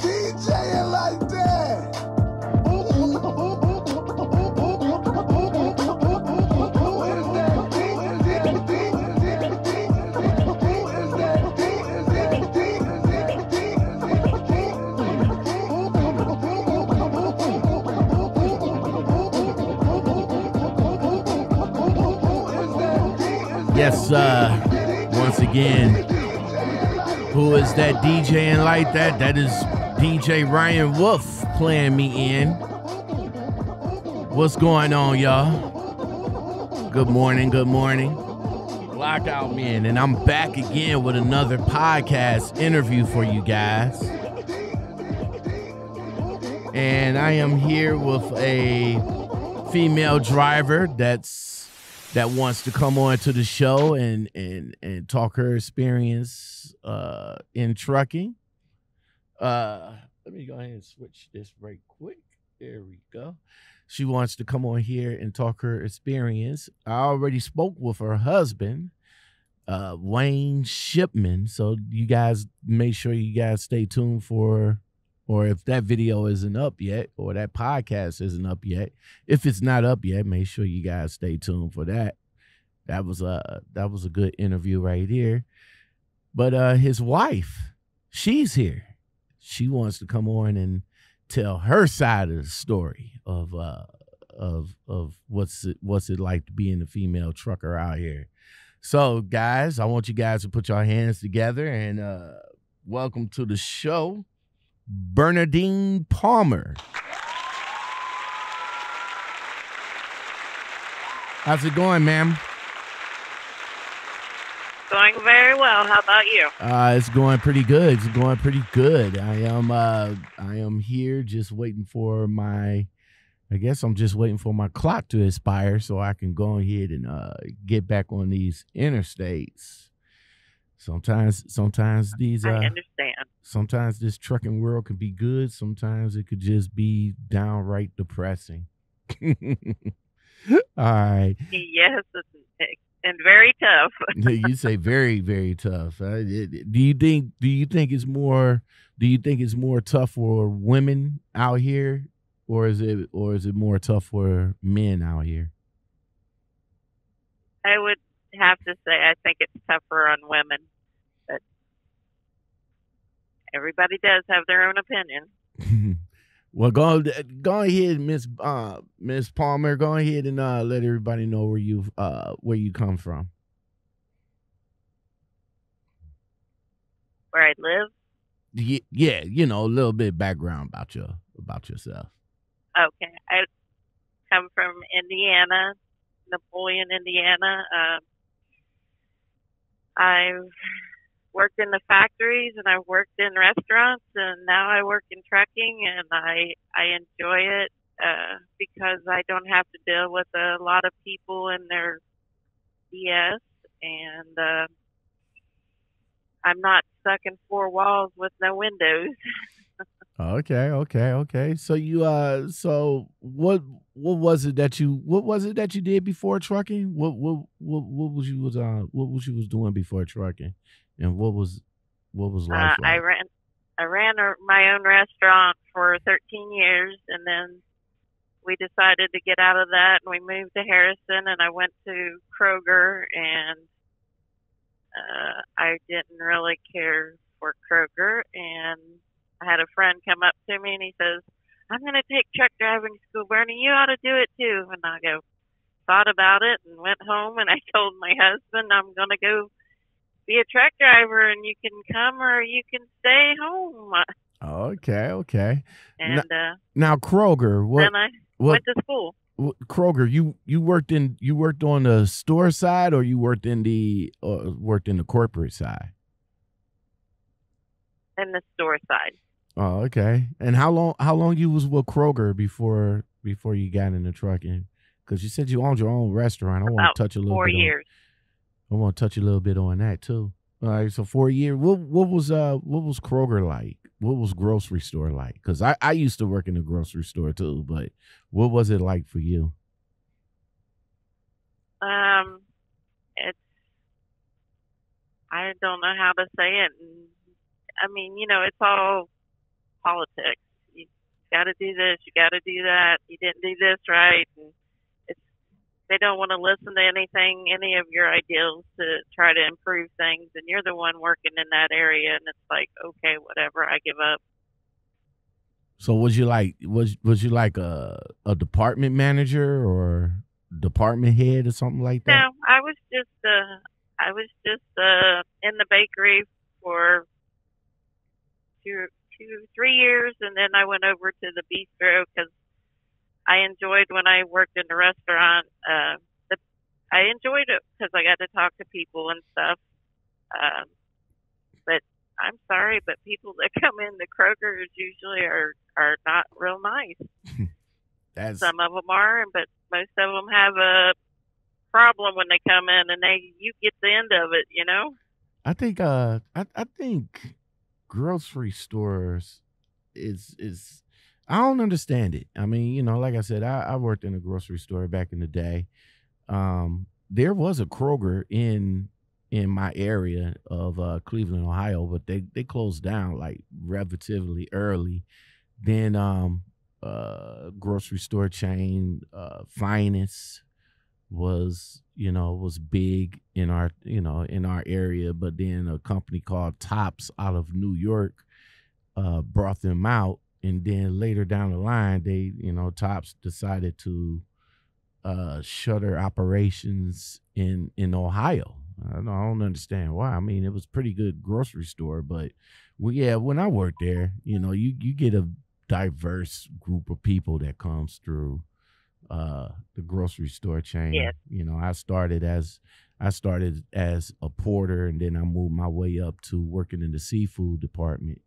DJing like that. Yes, once again, who is that DJing like that? That is DJ Ryan Wolf playing me in. What's going on, y'all? Good morning, good morning. Lockout Men, and I'm back again with another podcast interview for you guys. And I am here with a female driver that wants to come on to the show and talk her experience in trucking. Let me go ahead and switch this right quick. There we go. She wants to come on here and talk her experience. I already spoke with her husband, Wayne Shipman. So you guys make sure you guys stay tuned for, or if that video isn't up yet, or that podcast isn't up yet, if it's not up yet, make sure you guys stay tuned for that. That was a good interview right here. But his wife, she's here. She wants to come on and tell her side of the story of what's it like to be in the female trucker out here. So guys, I want you guys to put your hands together and welcome to the show, Bernadine Palmer. How's it going, ma'am? Going very well. How about you? It's going pretty good. It's going pretty good. I am here just waiting for my, I guess I'm just waiting for my clock to expire so I can go ahead and get back on these interstates. Sometimes these I understand. Sometimes this trucking world can be good. Sometimes it could just be downright depressing. All right. Yes, and very tough. You say very, very tough. Do you think it's more? Do you think it's more tough for women out here, or is it more tough for men out here? I would have to say I think it's tougher on women, but everybody does have their own opinion. Well, go ahead, Miss Palmer. Go ahead and let everybody know where you come from. Where I live? Yeah, you know, a little bit of background about yourself. Okay, I come from Indiana, Napoleon, Indiana. I've worked in the factories and I've worked in restaurants and now I work in trucking, and I enjoy it because I don't have to deal with a lot of people and their BS, and I'm not stuck in four walls with no windows. Okay. So you what was it that you did before trucking? What was you doing before trucking? And what was life like? I ran my own restaurant for 13 years, and then we decided to get out of that and we moved to Harrison, and I went to Kroger, and I didn't really care for Kroger, and I had a friend come up to me and he says, "I'm going to take truck driving school, Bernie. You ought to do it too." And I go, thought about it and went home and I told my husband, "I'm going to go be a truck driver and you can come or you can stay home." Okay. And now Kroger, went to school. Kroger, you worked on the store side, or you worked in the corporate side? In the store side. Oh, okay. And how long you was with Kroger before you got into trucking? Because you said you owned your own restaurant. I want to touch a little bit. 4 years. I want to touch a little bit on that too. All right, so 4 years. What was Kroger like? What was grocery store like? Because I used to work in a grocery store too. But what was it like for you? I don't know how to say it. I mean, you know, it's all politics. You got to do this, you got to do that. You didn't do this right. And it's, they don't want to listen to anything, any of your ideals to try to improve things. And you're the one working in that area. And it's like, okay, whatever, I give up. So was you like a department manager or department head or something like that? No, I was just in the bakery for two, 3 years, and then I went over to the bistro because I enjoyed when I worked in the restaurant. I enjoyed it because I got to talk to people and stuff. But I'm sorry, but people that come in the Kroger's usually are not real nice. Some of them are, but most of them have a problem when they come in, and you get the end of it, you know. I think I think grocery stores is I don't understand it. I mean, you know, like I said, I worked in a grocery store back in the day. There was a Kroger in my area of Cleveland, Ohio, but they closed down like relatively early. Then grocery store chain Finest was big in our area, but then a company called Tops out of New York brought them out, and then later down the line Tops decided to shutter operations in Ohio. I don't understand why. I mean, it was a pretty good grocery store, but when I worked there, you get a diverse group of people that comes through the grocery store chain. Yeah. I started as a porter, and then I moved my way up to working in the seafood department.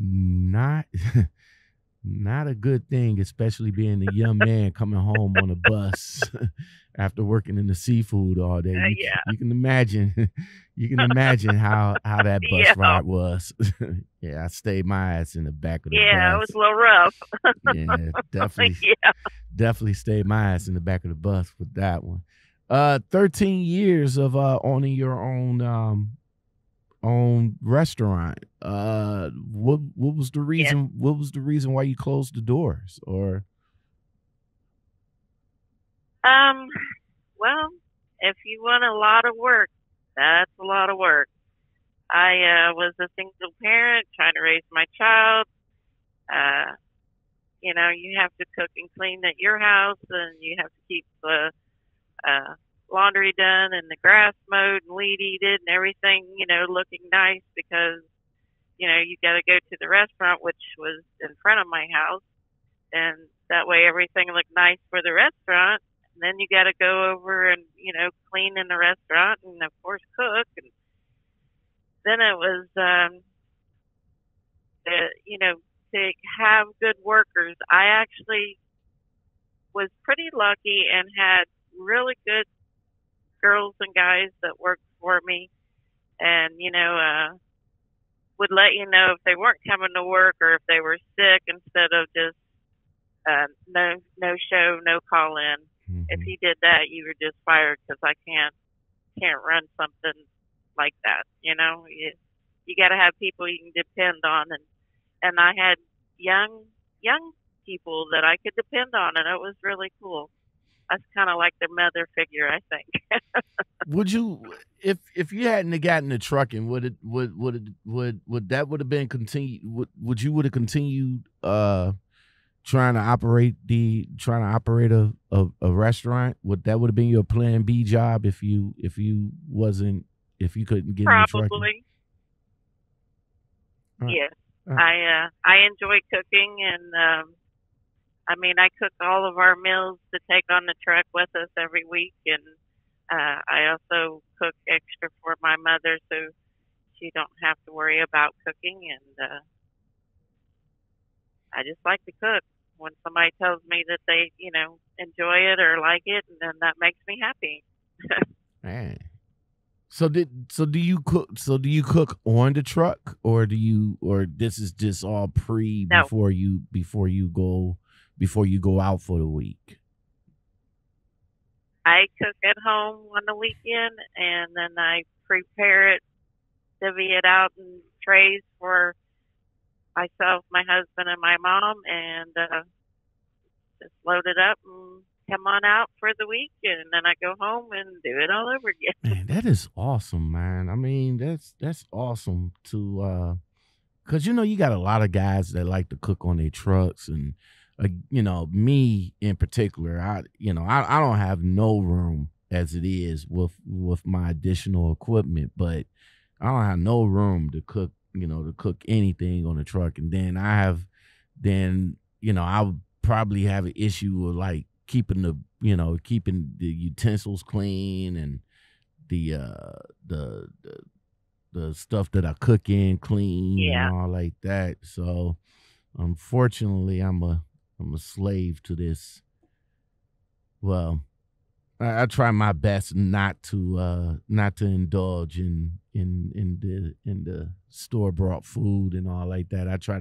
Not a good thing, especially being a young man coming home on a bus after working in the seafood all day. You can imagine how that bus ride was. Yeah, I stayed my ass in the back of the bus. Yeah, it was a little rough. Yeah, definitely. Definitely stayed my ass in the back of the bus with that one. 13 years of owning your own restaurant. What was the reason? Yeah. What was the reason why you closed the doors? Or well, if you want a lot of work, that's a lot of work. I was a single parent trying to raise my child. You have to cook and clean at your house, and you have to keep the laundry done and the grass mowed and weed eated and everything, looking nice because, you got to go to the restaurant, which was in front of my house. And that way everything looked nice for the restaurant. And then you got to go over and, clean in the restaurant and, of course, cook. And then it was, to have good workers. I actually was pretty lucky and had really good girls and guys that worked for me, and would let you know if they weren't coming to work or if they were sick, instead of just no show, no call in. Mm-hmm. If you did that, you were just fired, because I can't run something like that. You got to have people you can depend on, and I had young people that I could depend on, and it was really cool. That's kind of like the mother figure, I think. Would you, if you hadn't have gotten the trucking, would you have continued trying to operate a restaurant? Would that have been your plan B job if you couldn't get into trucking? Probably. Yes. I enjoy cooking, and I cook all of our meals to take on the truck with us every week, and I also cook extra for my mother, so she don't have to worry about cooking. And I just like to cook. When somebody tells me that they, enjoy it or like it, and then that makes me happy. Man. So do you cook on the truck, or this is just all No. before you go out for the week? I cook at home on the weekend, and then I prepare it, divvy it out in trays for myself, my husband, and my mom, and just load it up and come on out for the week, and then I go home and do it all over again. Man, that is awesome, man. I mean, that's awesome to, because, you know, you got a lot of guys that like to cook on their trucks, and, you know, me in particular, I don't have no room as it is with my additional equipment, but I don't have no room to cook, you know, to cook anything on the truck. And then I would probably have an issue with like keeping the utensils clean, and the stuff that I cook in clean, and all like that. So unfortunately, I'm a slave to this. Well, I try my best not to indulge in the store bought food and all like that. I try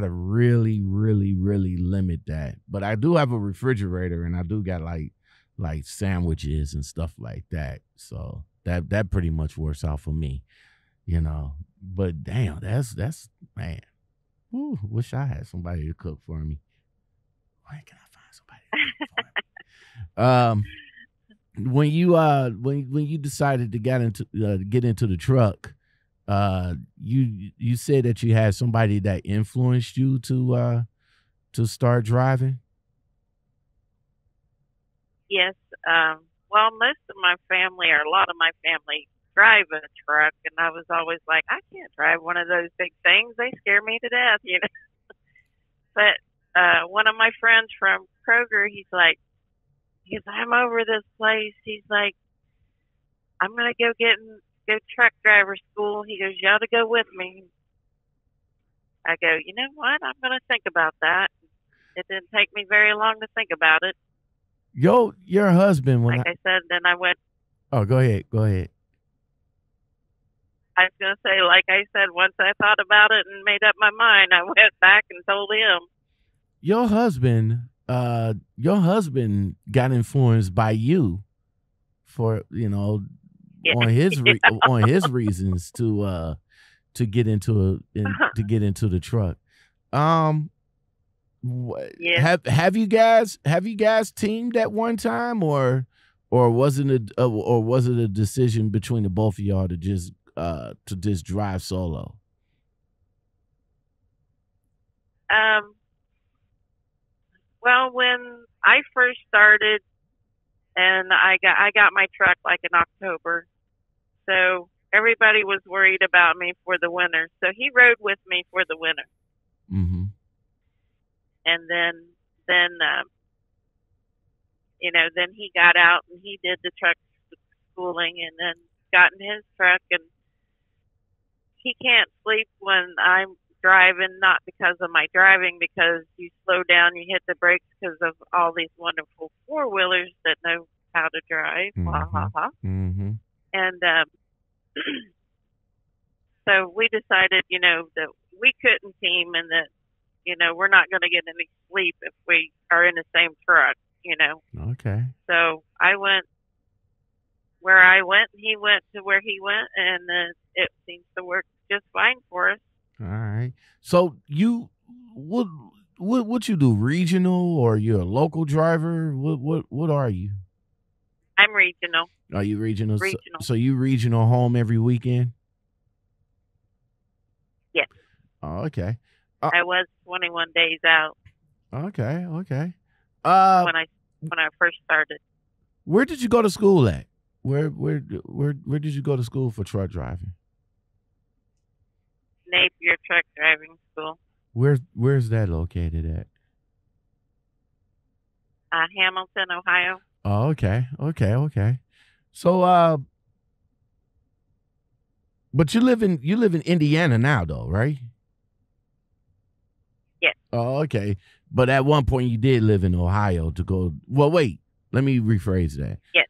to really, really, really limit that. But I do have a refrigerator, and I do got like sandwiches and stuff like that. So that pretty much works out for me, you know. But damn, that's man. Ooh, wish I had somebody to cook for me. Why can I find somebody to cook for me? When you decided to get into the truck, you said that you had somebody that influenced you to start driving. Yes. Well, most of my family, or a lot of my family, drive a truck, and I was always like, I can't drive one of those big things. They scare me to death, you know. But one of my friends from Kroger, he's like, I'm over this place. He's like, I'm going to go truck driver school. He goes, you ought to go with me. I go, you know what? I'm going to think about that. It didn't take me very long to think about it. Your husband. Like I said, then I went. Oh, go ahead. I was going to say, like I said, once I thought about it and made up my mind, I went back and told him. Your husband got influenced by you for, you know, on his reasons to get into the truck. Have you guys teamed at one time, or was it a decision between the both of y'all to just drive solo? Well, when I first started, and I got my truck like in October, so everybody was worried about me for the winter. So he rode with me for the winter, mm-hmm. And then he got out and he did the truck schooling, and then got in his truck, and he can't sleep when I'm driving, not because of my driving, because you slow down, you hit the brakes because of all these wonderful four-wheelers that know how to drive. Mm-hmm. Mm-hmm. And so we decided, you know, that we couldn't team, and that, you know, we're not going to get any sleep if we are in the same truck, you know. Okay. So I went where I went, he went to where he went, and it seems to work just fine for us. All right. So you, what you do, regional, or you're a local driver? What are you? I'm regional. Are you regional? Regional. So you regional home every weekend? Yes. Oh, okay. I was 21 days out. Okay. Okay. When I first started. Where did you go to school at? Where did you go to school for truck driving? Napier Truck Driving School. Where's that located at? Hamilton, Ohio. Oh, okay. Okay. So but you live in Indiana now though, right? Yes. Oh, okay. But at one point you did live in Ohio to go. Well, wait. Let me rephrase that. Yes.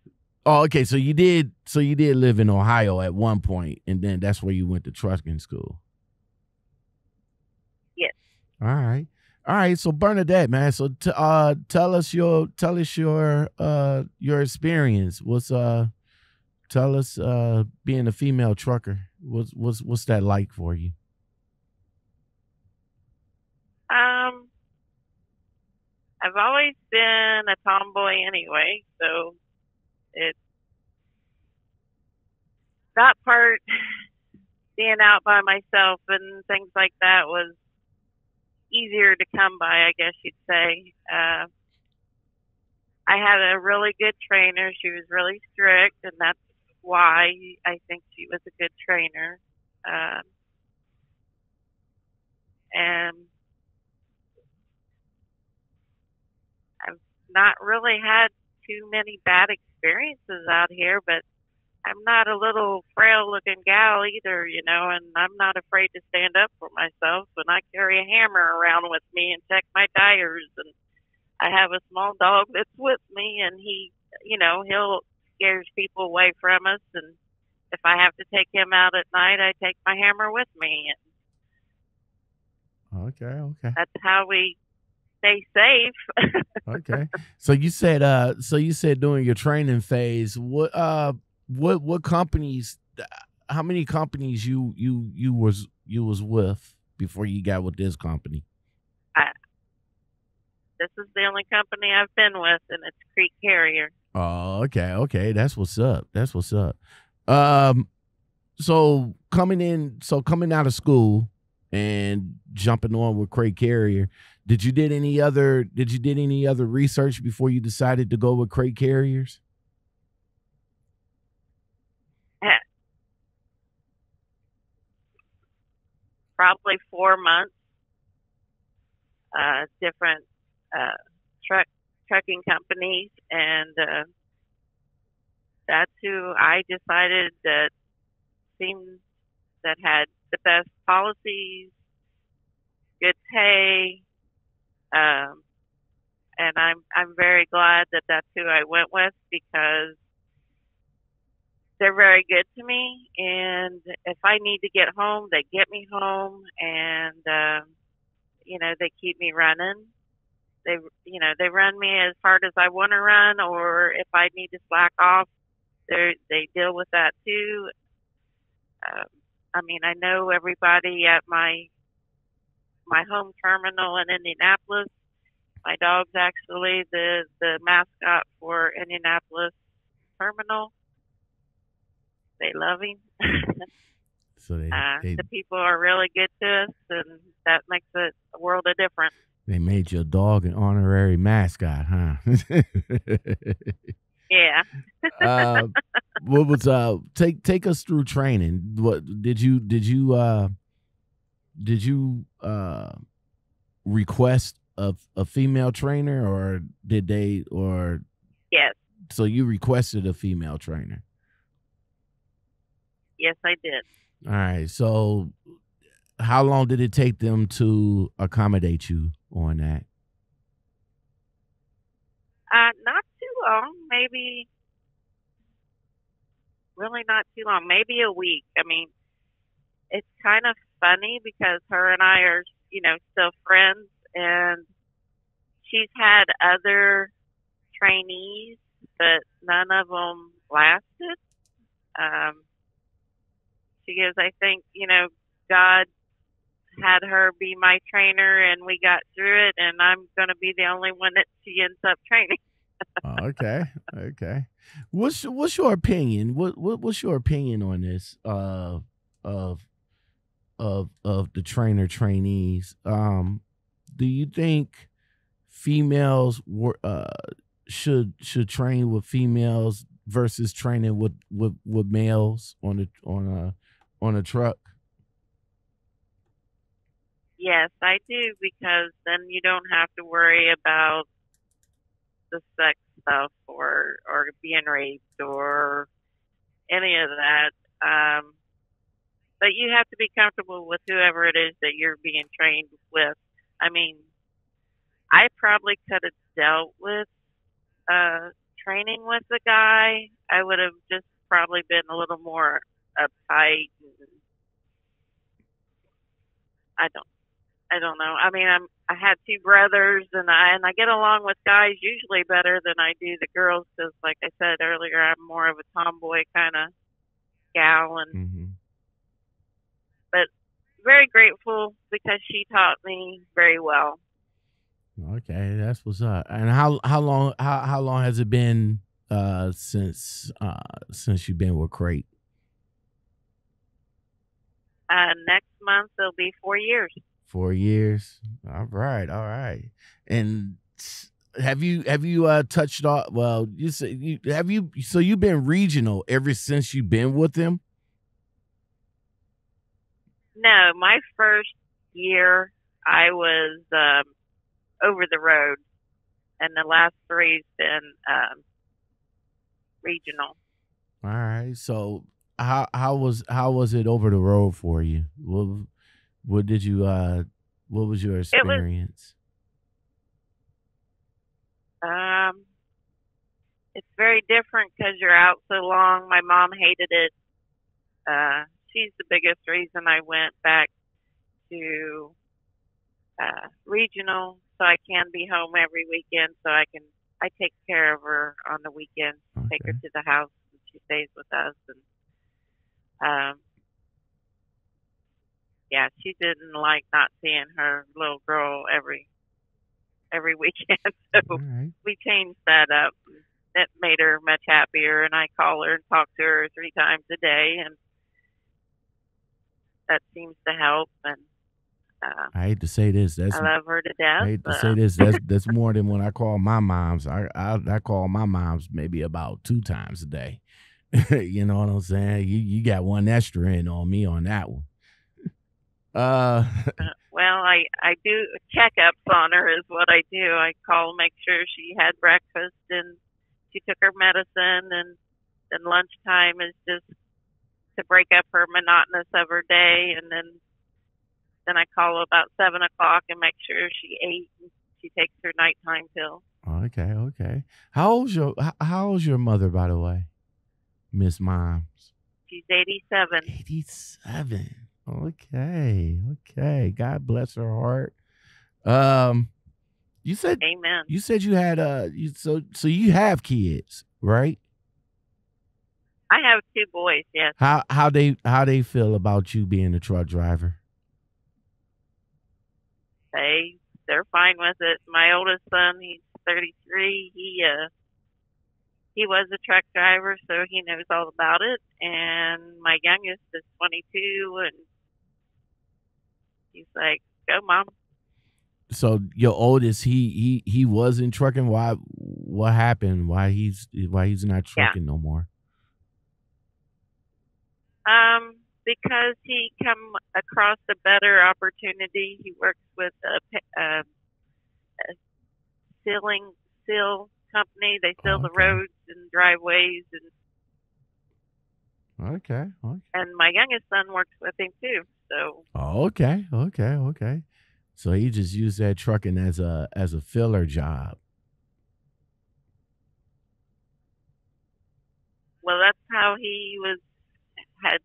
Oh, okay. So you did live in Ohio at one point, and then that's where you went to trucking school. All right. So Bernadette, man. So tell us your experience. Tell us being a female trucker. What's that like for you? I've always been a tomboy anyway, so it's that part, being out by myself and things like that was easier to come by, I guess you'd say. I had a really good trainer. She was really strict, and that's why I think she was a good trainer. And I've not really had too many bad experiences out here, but I'm not a little frail-looking gal either, you know, and I'm not afraid to stand up for myself. And I carry a hammer around with me and check my tires, and I have a small dog that's with me, and he, you know, he'll scares people away from us. And if I have to take him out at night, I take my hammer with me. And okay. That's how we stay safe. Okay. So you said during your training phase, what companies? How many companies you was with before you got with this company? This is the only company I've been with, and it's Crete Carrier. Oh, okay. That's what's up. So coming out of school and jumping on with Crete Carrier, did you do any other research before you decided to go with Crete Carriers? Probably 4 months, different trucking companies, and that's who I decided that seemed that had the best policies, good pay, and I'm very glad that that's who I went with, because they're very good to me, and if I need to get home, they get me home, and you know, they keep me running. They, you know, they run me as hard as I want to run, or if I need to slack off, they deal with that too. I mean, I know everybody at my home terminal in Indianapolis. My dog's actually the mascot for Indianapolis Terminal. They love him. So the people are really good to us, and that makes a world of difference. They made your dog an honorary mascot, huh? Yeah. What was take us through training? What did you request a female trainer, or did they, or yes? So you requested a female trainer. Yes, I did. All right. So how long did it take them to accommodate you on that? Not too long, maybe. Really not too long, maybe a week. I mean, it's kind of funny because her and I are, you know, still friends, and she's had other trainees, but none of them lasted. She gives, I think, you know, God had her be my trainer, and we got through it, and I'm going to be the only one that she ends up training. Okay. What's your opinion? What's your opinion on this of the trainer trainees? Do you think females should train with females versus training with males on a truck? Yes, I do, because then you don't have to worry about the sex stuff or being raped or any of that. But you have to be comfortable with whoever it is that you're being trained with. I mean, I probably could have dealt with training with a guy. I would have just probably been a little more uptight. I don't know. I mean, I had two brothers, and I get along with guys usually better than I do the girls, because, like I said earlier, I'm more of a tomboy kind of gal. And but very grateful because she taught me very well. Okay, that's what's up. And how long has it been since you've been with Crete? Next month it'll be 4 years. 4 years. All right. And have you touched on? Well, you say you have you. So you've been regional ever since you've been with them. No, my first year I was over the road, and the last three's been regional. All right. So how was it over the road for you? What did you what was your experience? It's very different because you're out so long. My mom hated it. She's the biggest reason I went back to regional, so I can be home every weekend. So I take care of her on the weekends, okay. Take her to the house, and she stays with us. And yeah, she didn't like not seeing her little girl every weekend. So We changed that up. That made her much happier, and I call her and talk to her 3 times a day, and that seems to help. And I hate to say this, that's, I love her to death. I hate to say this, that's more than when I call my moms. I call my moms maybe about 2 times a day. You know what I'm saying? You got one extra in on me on that one. Well, I do checkups on her is what I do. I call, make sure she had breakfast and she took her medicine, and then lunchtime is just to break up her monotonous of her day, and then I call about 7:00 and make sure she ate and she takes her nighttime pill. Okay. How old's your mother, by the way, Miss Moms? She's 87. 87. Okay. God bless her heart. You said, amen. You said you had so you have kids, right? I have 2 boys. Yes. How they feel about you being a truck driver? They're fine with it. My oldest son, he's 33. He was a truck driver, so he knows all about it. And my youngest is 22, and he's like, "Go, Mom." So your oldest, he wasn't trucking. Why? What happened? Why he's not trucking no more? Because he come across a better opportunity. He works with a seal company. They seal the roads and driveways, and okay. And my youngest son works with him too. So okay. So he just used that trucking as a filler job. Well, that's how he was had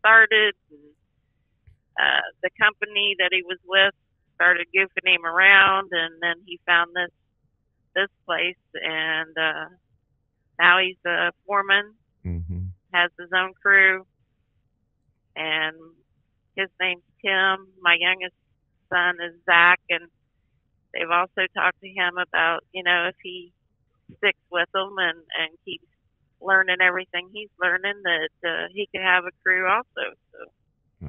started. And, the company that he was with started goofing him around, and then he found this place, and now he's a foreman, has his own crew, and his name's Tim. My youngest son is Zach, and they've also talked to him about, if he sticks with them and keeps learning everything he's learning, that he could have a crew also. So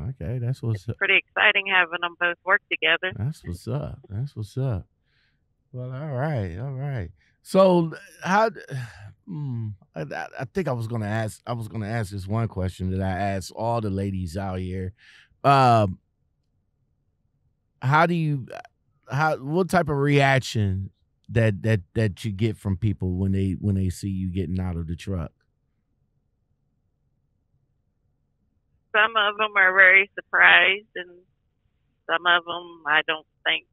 okay, that's what's up. Pretty exciting having them both work together. That's what's up. Well, all right. So I think I was going to ask this one question that I asked all the ladies out here. What type of reaction that you get from people when they see you getting out of the truck? Some of them are very surprised, and some of them I don't think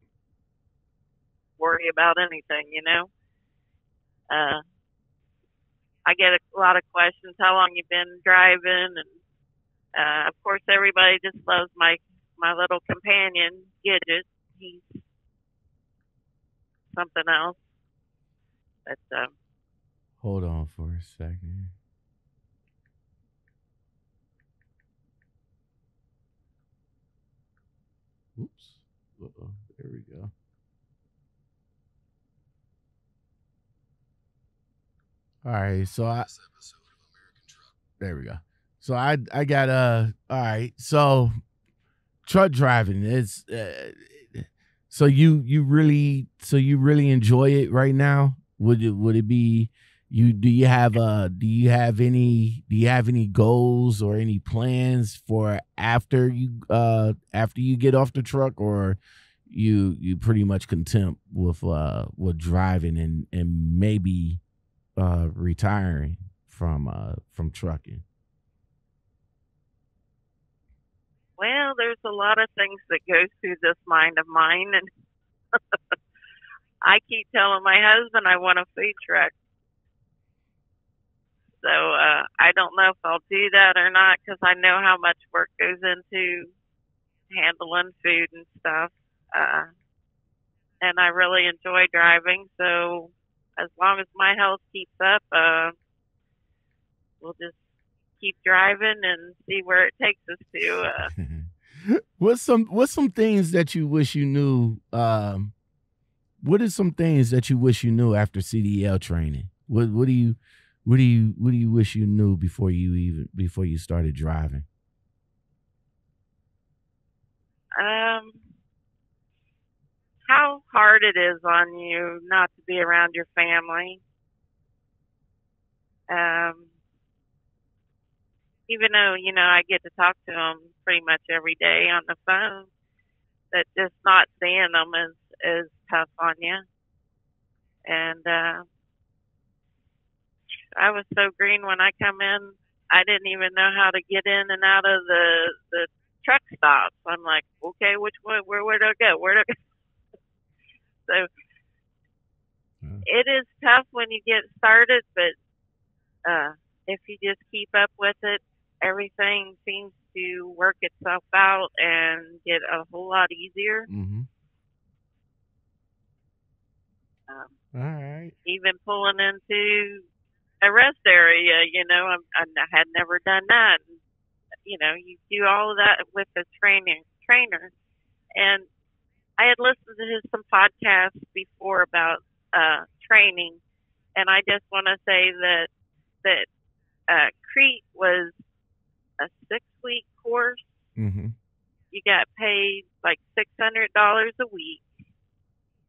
worry about anything, I get a lot of questions, how long you been driving, and of course everybody just loves my little companion Gidget. He's something else. But hold on for a second. Oops. There we go. All right, so I. This episode of American Truck. There we go. So I got all right. So truck driving is. So you really enjoy it right now? Would it be you? Do you have any goals or any plans for after you get off the truck, or you pretty much content with driving and maybe retiring from trucking? Well, there's a lot of things that goes through this mind of mine, and I keep telling my husband I want a food truck. So I don't know if I'll do that or not, because I know how much work goes into handling food and stuff. And I really enjoy driving, so as long as my health keeps up, we'll just keep driving and see where it takes us to. What's some things that you wish you knew? What are some things that you wish you knew after CDL training? What do you wish you knew before you started driving? How hard it is on you not to be around your family. Even though, you know, I get to talk to them pretty much every day on the phone, but just not seeing them is tough on you. And I was so green when I come in, I didn't even know how to get in and out of the truck stops. I'm like, okay, which way? Where do I go? Where do I go? So it is tough when you get started, but if you just keep up with it, everything seems to work itself out and get a whole lot easier. Mm-hmm. All right. Even pulling into a rest area, you know, I had never done that. You know, you do all of that with a trainer. And I had listened to some podcasts before about training, and I just want to say that Crete was a 6-week course. Mm-hmm. You got paid like $600 a week.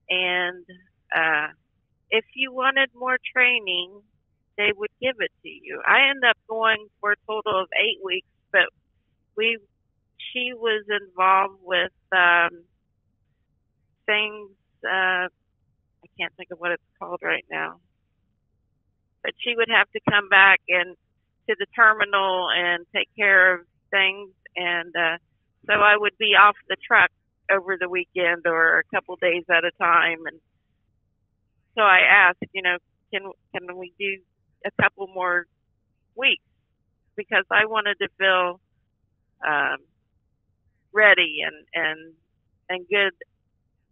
And if you wanted more training, they would give it to you. I ended up going for a total of 8 weeks, but she was involved with things, I can't think of what it's called right now. But she would have to come back and to the terminal and take care of things. And so I would be off the truck over the weekend or a couple days at a time. And so I asked, you know, can we do a couple more weeks? Because I wanted to feel ready and good,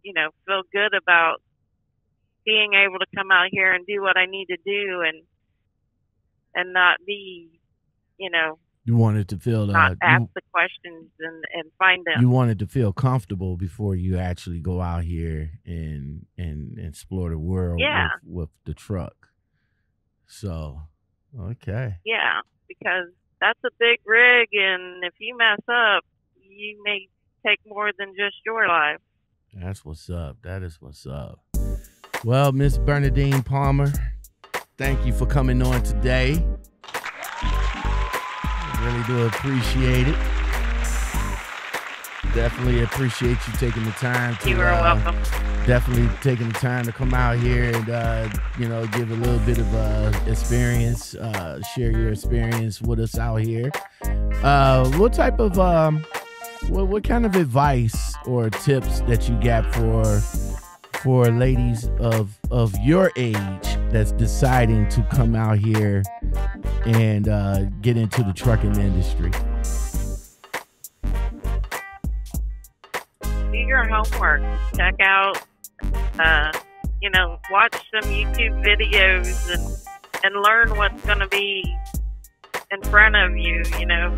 you know, feel good about being able to come out here and do what I need to do and not be, you know, you wanted to feel not ask the questions and find out. You wanted to feel comfortable before you actually go out here and explore the world with the truck. So, okay. Yeah, because that's a big rig, and if you mess up, you may take more than just your life. That's what's up. That is what's up. Well, Miss Bernadine Palmer, thank you for coming on today. I really do appreciate it. Definitely appreciate you taking the time to. You are welcome. Definitely taking the time to come out here and you know, give a little bit of experience, share your experience with us out here. What type of what kind of advice or tips that you got for ladies of your age that's deciding to come out here and get into the trucking industry? Do your homework. Check out, you know, watch some YouTube videos and learn what's going to be in front of you, you know,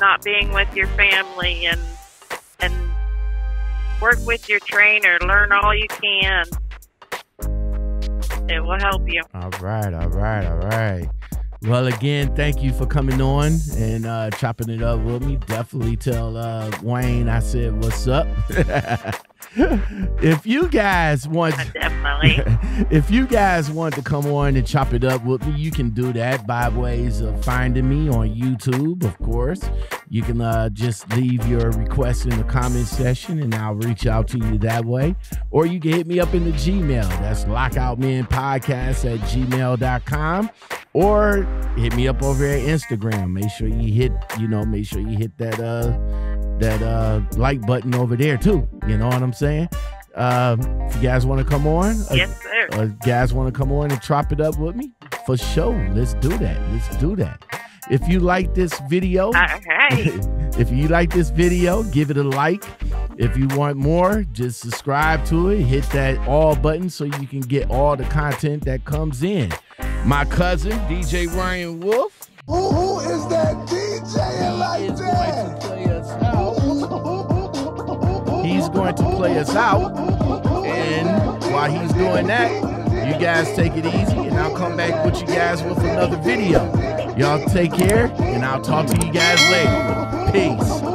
not being with your family and work with your trainer. Learn all you can. It will help you. All right, all right, all right. Well, again, thank you for coming on and chopping it up with me. Definitely tell Wayne I said what's up. If you guys want, if you guys want to come on and chop it up with me, you can do that by ways of finding me on YouTube. Of course, you can just leave your request in the comment section, and I'll reach out to you that way. Or you can hit me up in the Gmail. That's lockoutmenpodcast@gmail.com. Or hit me up over at Instagram. Make sure you hit, you know, make sure you hit that that like button over there too. You know what I'm saying? If you guys want to come on, yes, sir. Guys want to come on and chop it up with me? For sure. Let's do that. Let's do that. If you like this video, if you like this video, give it a like. If you want more, just subscribe to it. Hit that all button so you can get all the content that comes in. My cousin, DJ Ryan Wolf. Who is that DJ like that? He's going to play us out. And while he's doing that, you guys take it easy, and I'll come back with you guys with another video. Y'all take care, and I'll talk to you guys later. Peace.